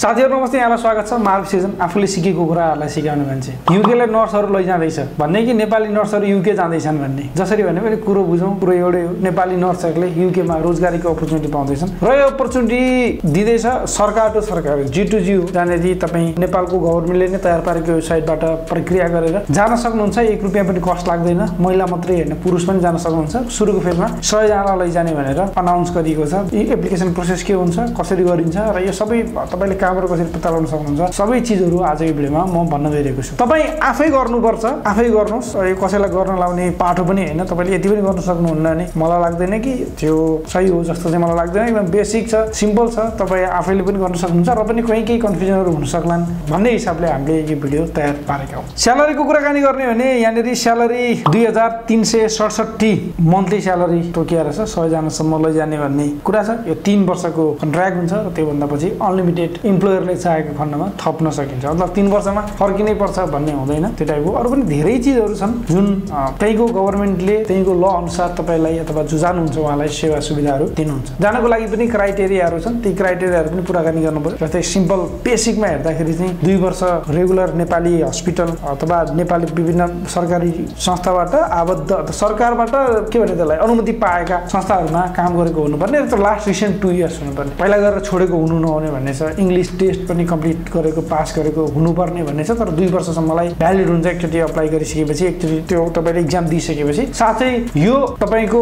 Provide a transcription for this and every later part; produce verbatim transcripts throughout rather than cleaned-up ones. साथीहरु नमस्ते, यहाँलाई स्वागत छ मार्ग सिजन आफूले सिकेको कुराहरुलाई सिकाउने मान्छे। युकेले नर्सहरु लैजादैछ भन्ने कि नेपाली नर्सहरु युके जाँदैछन् भन्ने, जसरी भने पनि कुरो बुझौं। कुरो एउटै हो, नेपाली नर्सहरुले युकेमा रोजगारीको अपर्च्युनिटी पाउँदैछन् र यो अपर्च्युनिटी दिदैछ सरकार टु सरकार, जी टु जी, जसरी तपाई नेपालको गभर्नमेन्टले नै तयार पारेको वेबसाइटबाट प्रक्रिया गरेर जान सक्नुहुन्छ। एक रुपैयाँ पनि कस्ट लाग्दैन, महिला मात्रै हैन पुरुष पनि जान सक्नुहुन्छ। सुरुको फेजमा सय जना लैजाने भनेर अनाउन्स गरिएको छ। यो एप्लिकेसन प्रोसेस के हुन्छ, कसरी गरिन्छ र यो सबै तपाईले कामहरु कसरी पत्ता लगाउन सक्नुहुन्छ, सबै चीजहरु आजको भिडियोमा म भन्न गइरहेको छु। तपाई आफै गर्नुपर्छ, आफै गर्नुस्। यो कसैलाई गर्न लाउने पाठो पनि हैन। तपाईले यति पनि गर्न सक्नुहुन्न नि मलाई लाग्दैन कि त्यो सही हो जस्तो चाहिँ मलाई लाग्दैन। एकदम बेसिक छ, सिम्पल छ, तपाई आफैले पनि गर्न सक्नुहुन्छ र पनि कुनै केही कन्फ्युजनहरु हुन सक्लान भन्ने हिसाबले हामीले यो भिडियो तयार पारेका हौ। स्यालेरीको कुराकानी गर्ने भने यानेर स्यालेरी दुई हजार तीन सय सतसट्ठी मन्थली स्यालेरी तोकिया रहेछ। सय जना सम्म लैजाने भन्ने कुरा छ। यो तीन वर्षको कन्ट्र्याक्ट हुन्छ र त्यो भन्दा पछि अनलिमिटेड इम्प्लोयरले चाहेको खण्डमा थप्न सकिन्छ। मतलब तीन वर्षमा फर्किनै पर्छ भन्ने हुँदैन। त्यो टाइपको अरु पनि धेरै चीजहरु छन् जुन त्यहीको गभर्नमेन्टले त्यहीको ल अनुसार तपाईलाई अथवा जो जानुहुन्छ उहाँलाई सेवा सुविधाहरु दिनुहुन्छ। जानको लागि पनि क्राइटेरियाहरु छन्, ती क्राइटेरियाहरु पनि पुराकानी गर्नुपर्छ। जस्तै सिम्पल बेसिकमा हेर्दाखेरि चाहिँ दुई वर्ष रेगुलर नेपाली हस्पिटल अथवा नेपाली विभिन्न सरकारी संस्थाबाट आबद्ध सरकारबाट के भने त्यसलाई अनुमति पाएका संस्थाहरुमा काम गरेको हुनुपर्ने र लास्ट रिसेन्ट टु इयर्स हुनुपर्ने, पहिला गरेर छोडेको हुनु नहुने भन्ने छ। इंग्लिश टेस्ट पनि कम्प्लिट गरेको पास गरेको हुनुपर्ने भन्ने छ। तर दुई वर्षसम्मलाई भ्यालिड हुन्छ एकचोटि अप्लाई गरिसकेपछि, एकचोटि त्यो तपाईले एक्जाम दिइसकेपछि। साथै यो तपाईको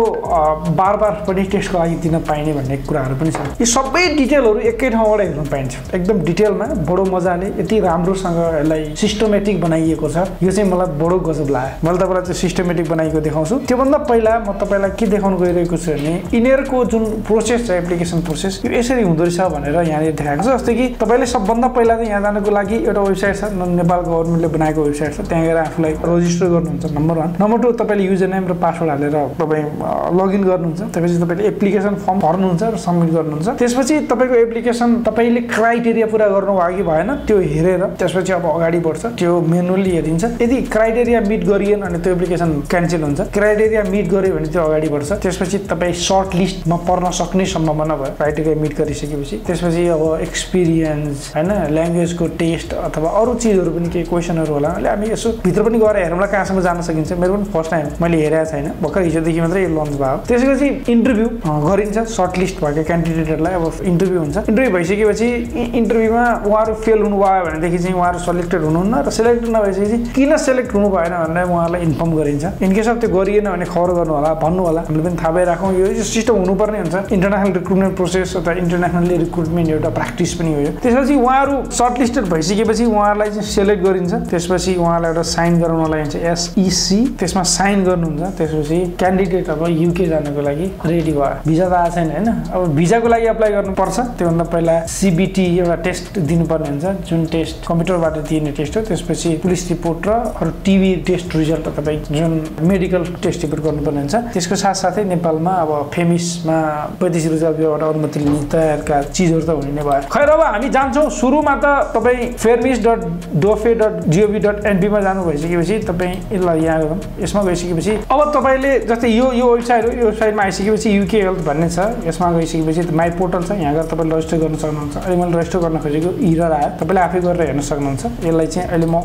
बार बार पनि टेस्टको लागि दिन पाइने भन्ने कुराहरु पनि छ। यी सबै डिटेलहरु एकै ठाउँबाट हेर्न पाइन्छ, एकदम डिटेलमा बडो मजाले यति राम्रोसँग यसलाई सिस्टमेटिक बनाइएको छ। यो चाहिँ मलाई बडो गजब लाग्यो। मैले तपाईलाई चाहिँ सिस्टमेटिक बनाइएको देखाउँछु। त्योभन्दा पहिला म तपाईलाई के देखाउन गइरहेको छु भने यिनीहरुको जुन प्रोसेस छ, एप्लिकेसन प्रोसेस यो यसरी हुँदो रहेछ भनेर यहाँ देखाएको छ। जस्तै कि तपाईले सबभन्दा पहिला चाहिँ यहाँ जानको लागि एउटा वेबसाइट छ, नेपाल गभर्नमेन्टले बनाएको वेबसाइट छ। त्यहाँ गएर आफूलाई रजिस्टर गर्नुहुन्छ, नम्बर वान। नम्बर टू, तपाईले युजर नेम र पासवर्ड हालेर तपाई लगइन गर्नुहुन्छ। त्यसपछि तपाईले एप्लिकेसन फर्म भर्नुहुन्छ र सबमिट गर्नुहुन्छ। त्यसपछि तपाईको एप्लिकेसन तपाईले क्राइटेरिया पुरा गर्नु भयो कि भएन त्यो हेरेर त्यसपछि अब अगाडि बढ्छ, त्यो मेनुअली हेरिन्छ। यदि क्राइटेरिया मिट गरिएन अनि त्यो एप्लिकेसन क्यान्सल हुन्छ। क्राइटेरिया मिट गर्यो भने त्यो अगाडि बढ्छ। त्यसपछि तपाई सर्ट लिस्टमा पर्न सक्ने सम्भावना भयो क्राइटेरिया मिट गरिसकेपछि। त्यसपछि अब एक्सपिरियन्स हैन, ल्याङ्ग्वेजको टेस्ट अथवा अरू चीजहरु पनि केही क्वेशनहरु होला। अहिले हामी यसो भित्र पनि गएर हेरौँला कहाँसम्म जान सकिन्छ। मेरो पनि फर्स्ट टाइम मैले हेरेको छैन, भर्खर हिजोदेखि मात्रै यो लन्च भयो। त्यसपछि इन्टरभ्यु गरिन्छ, सर्ट लिस्ट भएका क्यान्डिडेटहरुलाई अब इन्टरभ्यु हुन्छ। इन्टरभ्यु भइसकेपछि इन्टरभ्युमा उहाँहरु फेल हुनु भयो भनेदेखि चाहिँ उहाँहरु सिलेक्टेड हुनुहुन्न र सिलेक्ट नभएपछि किन सिलेक्ट हुनु भएन भनेर उहाँलाई इन्फर्म गरिन्छ। इनकेस अफ त्यो गरिएन भने खबर गर्नु होला, भन्नु होला। हामीले पनि थाहा पाइराखौँ, यो सिस्टम हुनुपर्ने हुन्छ। इन्टरनेसनल रिक्रुटमेन्ट प्रोसेस अथवा इन्टरनेसनली रिक्रुटमेन्ट एउटा प्र्याक्टिस पनि हो। त्यसपछि उहाँहरू सर्टलिस्टेड भइसकेपछि उहाँहरूलाई चाहिँ सेलेक्ट गरिन्छ। त्यसपछि उहाँलाई एउटा साइन गराउनलाई चाहिँ एसइसी त्यसमा साइन गर्नुहुन्छ। त्यसपछि क्यान्डिडेट अब युके जानको लागि रेडी भयो, भिजा त आएको छैन हैन। अब भिजाको लागि अप्लाई गर्नुपर्छ। त्योभन्दा पहिला सिबिटी एउटा टेस्ट दिनुपर्ने हुन्छ, जुन टेस्ट कम्प्युटरबाट दिने टेस्ट हो। त्यसपछि पुलिस रिपोर्ट र अरू टिभी टेस्ट रिजल्ट अथवा जुन मेडिकल टेस्ट रिपोर्ट गर्नुपर्ने हुन्छ। त्यसको साथसाथै नेपालमा अब फेमिसमा वैदेशिक रिजर्भबाट अनुमति लिने तयारका चीजहरु त हुने नै भयो। खैर अब हामी जान्छौँ। सुरुमा त तपाईँ FEMIS dot DOFE dot gov dot एनपीमा जानु भइसकेपछि तपाईँ यसलाई यहाँ गरौँ। यसमा गइसकेपछि अब तपाईँले जस्तै यो यो वेबसाइट हो, यो वेबसाइटमा आइसकेपछि युके हेल्थ भन्ने छ। यसमा गइसकेपछि माई पोर्टल छ, यहाँ गएर तपाईँ रजिस्टर गर्न सक्नुहुन्छ। अहिले मैले रजिस्टर गर्न खोजेको इरर आयो, तपाईँले आफै गरेर हेर्न सक्नुहुन्छ। यसलाई चाहिँ अहिले म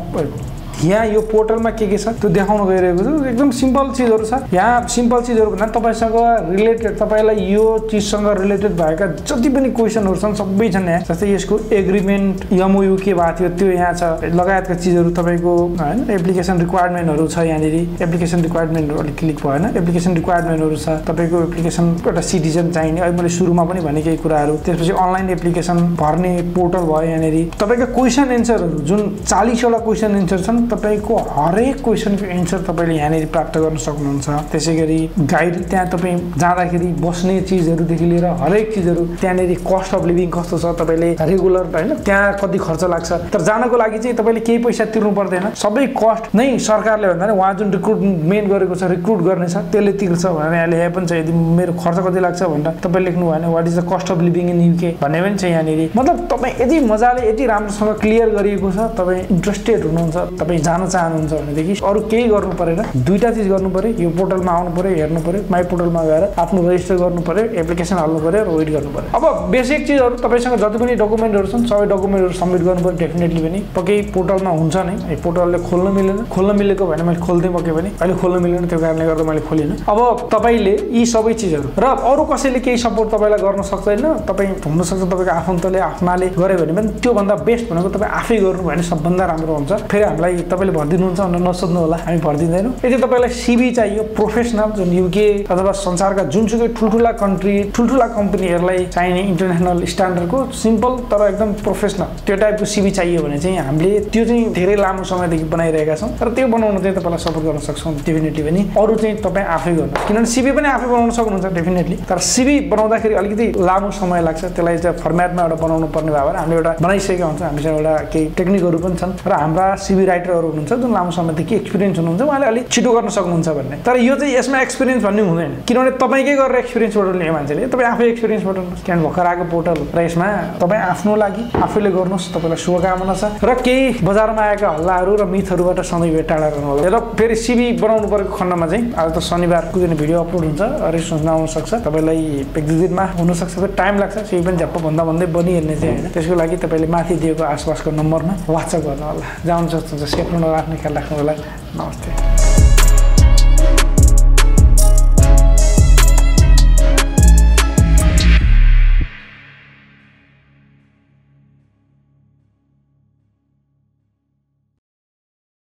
यहाँ यो पोर्टलमा के के छ त्यो देखाउन गइरहेको छु। एकदम सिम्पल चीजहरु छ यहाँ। सिम्पल चीजहरु भन्दा तपाईसँग रिलेटेड तपाईलाई यो चीजसँग रिलेटेड भएका जति पनि क्वेशनहरु छन् सबै छन् यहाँ। जस्तै यसको एग्रीमेन्ट एमओयू के भएको थियो त्यो यहाँ छ, लगायतका चीजहरु तपाईको हैन। एप्लिकेसन रिक्वायरमेन्टहरु छ यहाँनेरि। एप्लिकेसन रिक्वायरमेन्टहरु अलि क्लिक भएन। एप्लिकेसन रिक्वायरमेन्टहरु छ तपाईको एप्लिकेसन एउटा सिटिजन चाहिने, अहिले मैले सुरुमा पनि भनेकै कुराहरु। त्यसपछि अनलाइन एप्लिकेसन भर्ने पोर्टल भयो यहाँनेरि। तपाईका क्वेशन एन्सरहरु जुन चालीसवटा क्वेशन एन्सर छन्, तपाईको हरेक क्वेशनको एन्सर तपाईले यहाँनेरि प्राप्त गर्न सक्नुहुन्छ। त्यसैगरी गाइड, त्यहाँ तपाई जाँदाखेरि बस्ने चीजहरुदेखि लिएर हरेक चीजहरु त्यहाँनेरि कस्ट अफ लिभिङ कस्तो छ, तपाईले रेगुलर हैन त्यहाँ कति खर्च लाग्छ। तर जानको लागि चाहिँ तपाईले केही पैसा तिर्नु पर्दैन, सबै कस्ट नै सरकारले भन्दा नि उहाँ जुन रिक्रुटमेन्ट गरेको छ, रिक्रुट गर्ने छ त्यसले तिर्छ भनेर यहाँ लेखे पनि छ। यदि मेरो खर्च कति लाग्छ भनेर तपाईले लेख्नु भएन, what is the cost of living in UK भन्ने पनि छ यहाँनेरि। मतलब तपाई यदि मजाले यति राम्रोसँग क्लियर गरिएको छ, तपाई इन्ट्रेस्टेड हुनुहुन्छ, तपाई तपाईं जान चाहनुहुन्छ भनेदेखि अरु केही गर्नु परेन दुईटा चीज गर्नु पर्यो यो पोर्टलमा आउनु पर्यो हेर्नु पर्यो माइ पोर्टलमा गएर आफ्नो रेजिस्टर गर्नु पर्यो एप्लिकेसन हाल्नु पर्यो र वेट गर्नु पर्यो अब बेसिक चीजहरु तपाईसँग जति पनि डकुमेन्टहरु छन् सबै डकुमेन्टहरु सबमिट गर्नु पर्यो डेफिनेटली पनि पक्कै पोर्टलमा हुन्छ नै यो पोर्टलले खोल्न मिलेन खोल्न मिलेको भने मैले खोल्दै मके पनि अहिले खोल्न मिलेन त्यो कारणले गर्दा मैले खोलिन अब तपाईले यी सबै चीजहरु र अरु कसैले केही सपोर्ट तपाईलाई गर्न सक्दैन तपाई हुन सक्छ तपाईको आफन्तले आफ्नाले गरे भने पनि त्यो भन्दा बेस्ट भनेको तपाई आफै गर्नु भने सबभन्दा राम्रो हुन्छ फेरि हामीलाई तपाईले भर्दिनुहुन्छ भने नसोध्नु होला हामी भर्दिदैनौ यदि तपाईलाई सीवी चाहियो प्रोफेसनल जुन यूके अथवा संसारका जुनसुकै ठुलठुला कन्ट्री ठुलठुला कम्पनीहरुलाई चाहिने इन्टरनेशनल स्ट्यान्डर्डको सिम्पल तर एकदम प्रोफेसनल त्यो टाइपको सीवी चाहियो भने चाहिँ हामीले त्यो चाहिँ धेरै लामो समयदेखि बनाइरहेका छौं तर त्यो बनाउन चाहिँ तपाईलाई सपोर्ट गर्न सक्छौं डेफिनेटली पनि अरु चाहिँ तपाई आफै गर्नु किनभने सीवी पनि आफै बनाउन सक्नुहुन्छ डेफिनेटली तर सीवी बनाउँदाखेरि अलिकति लामो समय लाग्छ त्यसलाई चाहिँ फर्म्याटमा एउटा बनाउनु पर्ने भएर हामीले एउटा बनाइसकेका हुन्छौं हामीसँग एउटा केही टेक्निकहरु पनि छन् र हाम्रा सीवी राइटरहरु हुनुहुन्छ जुन लामो समयदेखि एक्सपिरियन्स हुनुहुन्छ उहाँले अलि छिटो गर्न सक्नुहुन्छ भन्ने तर यो चाहिँ यसमा एक्सपिरियन्स भन्ने हुँदैन किनभने तपाईकै गरेर एक्सपिरियन्सबाट लिने मान्छेले तपाई आफै एक्सपिरियन्सबाट स्क्यान भखराको पोर्टल र यसमा तपाई आफ्नो लागि आफैले गर्नुस् तपाईलाई शुभकामना छ र केही बजारमा आएका हल्लाहरु र मिथहरुबाट सधैं टाढा रहनु होला र फेरि सीवी बनाउनु पर्ने खण्डमा चाहिँ आज त शनिबार कुन दिन भिडियो अपलोड हुन्छ अरे सुन्न आउन सक्छ तपाईलाई एक दुई दिनमा हुन सक्छ टाइम लाग्छ सीवी पनि झप्प भन्दा भन्दै बनिहेर्ने चाहिँ हैन त्यसको लागि तपाईले माथि दिएको आसपासको नम्बरमा वाट्सएप गर्नु होला जाउन सक्नुहुन्छ सेफ गर्न राख्ने ख्याल राख्नु होला नमस्ते।